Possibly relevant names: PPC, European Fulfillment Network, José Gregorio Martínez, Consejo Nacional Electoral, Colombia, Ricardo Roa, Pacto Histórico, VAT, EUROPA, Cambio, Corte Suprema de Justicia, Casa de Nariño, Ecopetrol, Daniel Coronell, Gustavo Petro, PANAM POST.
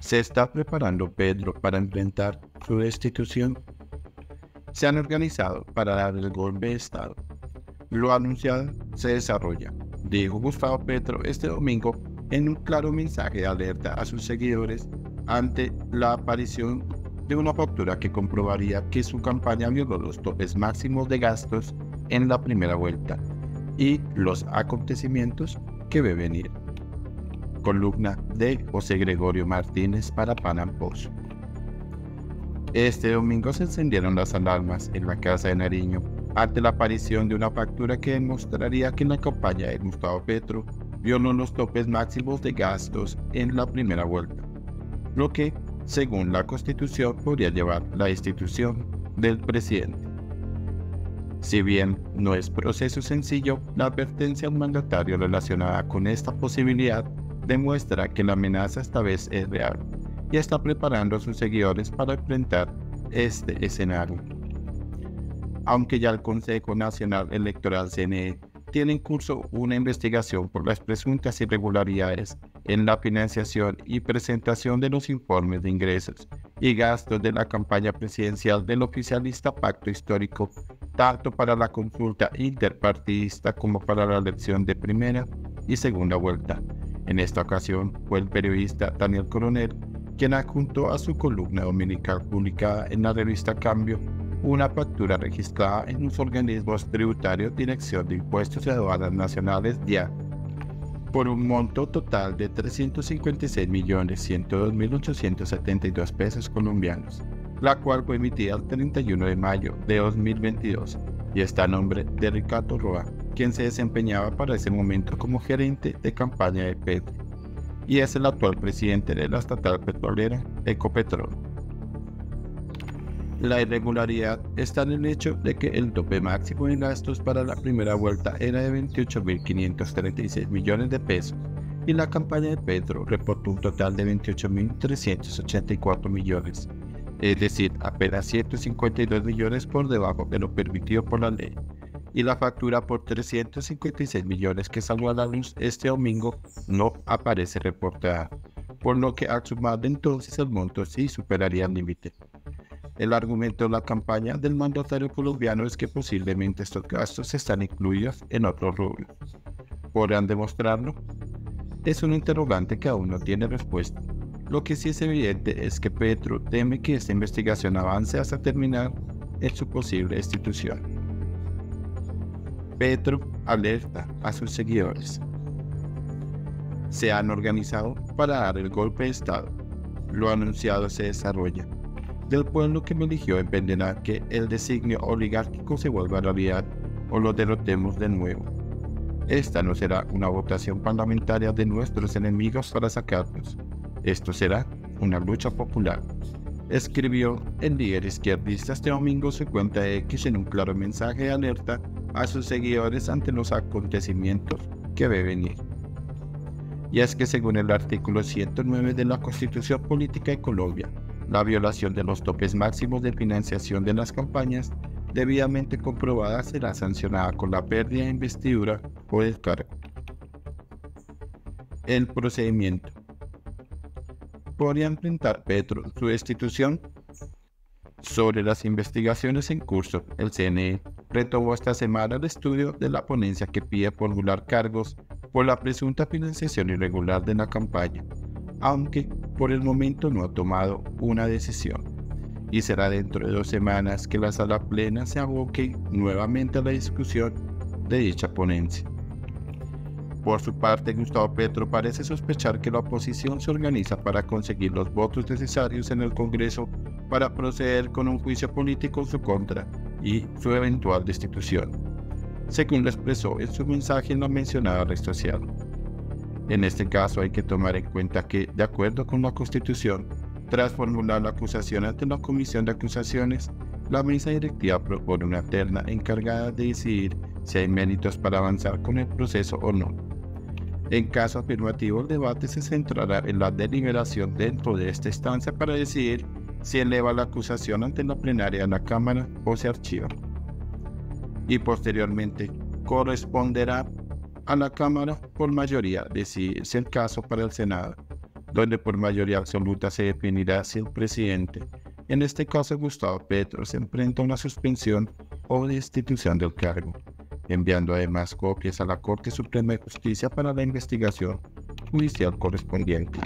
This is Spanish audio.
¿Se está preparando Petro para enfrentar su destitución? Se han organizado para dar el golpe de Estado. Lo anunciado se desarrolla, dijo Gustavo Petro este domingo en un claro mensaje de alerta a sus seguidores ante la aparición de una factura que comprobaría que su campaña violó los topes máximos de gastos en la primera vuelta y los acontecimientos que ve venir. Columna de José Gregorio Martínez para PANAM POST. Este domingo se encendieron las alarmas en la Casa de Nariño ante la aparición de una factura que demostraría que la campaña de Gustavo Petro violó los topes máximos de gastos en la primera vuelta, lo que, según la Constitución, podría llevar la destitución del presidente. Si bien no es proceso sencillo, la advertencia al mandatario relacionada con esta posibilidad demuestra que la amenaza esta vez es real y está preparando a sus seguidores para enfrentar este escenario. Aunque ya el Consejo Nacional Electoral (CNE) tiene en curso una investigación por las presuntas irregularidades en la financiación y presentación de los informes de ingresos y gastos de la campaña presidencial del oficialista Pacto Histórico, tanto para la consulta interpartidista como para la elección de primera y segunda vuelta. En esta ocasión fue el periodista Daniel Coronell quien adjuntó a su columna dominical publicada en la revista Cambio una factura registrada en los organismos tributarios Dirección de Impuestos y Aduanas Nacionales (DIA) por un monto total de 356.102.872 pesos colombianos, la cual fue emitida el 31 de mayo de 2022 y está a nombre de Ricardo Roa, quien se desempeñaba para ese momento como gerente de campaña de Petro y es el actual presidente de la estatal petrolera Ecopetrol. La irregularidad está en el hecho de que el tope máximo de gastos para la primera vuelta era de 28.536 millones de pesos y la campaña de Petro reportó un total de 28.384 millones, es decir, apenas 152 millones por debajo de lo permitido por la ley, y la factura por 356 millones que salió a la luz este domingo no aparece reportada, por lo que al sumar entonces el monto sí superaría el límite. El argumento de la campaña del mandatario colombiano es que posiblemente estos gastos están incluidos en otros rubros. ¿Podrán demostrarlo? Es un interrogante que aún no tiene respuesta. Lo que sí es evidente es que Petro teme que esta investigación avance hasta terminar en su posible destitución. Petro alerta a sus seguidores. Se han organizado para dar el golpe de Estado. Lo anunciado se desarrolla. Del pueblo que me eligió dependerá que el designio oligárquico se vuelva realidad o lo derrotemos de nuevo. Esta no será una votación parlamentaria de nuestros enemigos para sacarnos. Esto será una lucha popular, escribió el líder izquierdista este domingo su cuenta X en un claro mensaje de alerta a sus seguidores ante los acontecimientos que ve venir. Y es que según el artículo 109 de la Constitución Política de Colombia, la violación de los topes máximos de financiación de las campañas debidamente comprobada será sancionada con la pérdida de investidura o descargo. El procedimiento. ¿Podría enfrentar Petro su destitución? Sobre las investigaciones en curso, el CNE retomó esta semana el estudio de la ponencia que pide formular cargos por la presunta financiación irregular de la campaña, aunque por el momento no ha tomado una decisión, y será dentro de 2 semanas que la sala plena se aboque nuevamente a la discusión de dicha ponencia. Por su parte, Gustavo Petro parece sospechar que la oposición se organiza para conseguir los votos necesarios en el Congreso para proceder con un juicio político en su contra y su eventual destitución, según lo expresó en su mensaje en la mencionada red social. En este caso hay que tomar en cuenta que, de acuerdo con la Constitución, tras formular la acusación ante la Comisión de Acusaciones, la mesa directiva propone una terna encargada de decidir si hay méritos para avanzar con el proceso o no. En caso afirmativo, el debate se centrará en la deliberación dentro de esta instancia para decidir si eleva la acusación ante la plenaria de la Cámara o se archiva. Y posteriormente, corresponderá a la Cámara por mayoría decidirse el caso para el Senado, donde por mayoría absoluta se definirá si el presidente, en este caso Gustavo Petro, se enfrenta a una suspensión o destitución del cargo, enviando además copias a la Corte Suprema de Justicia para la investigación judicial correspondiente.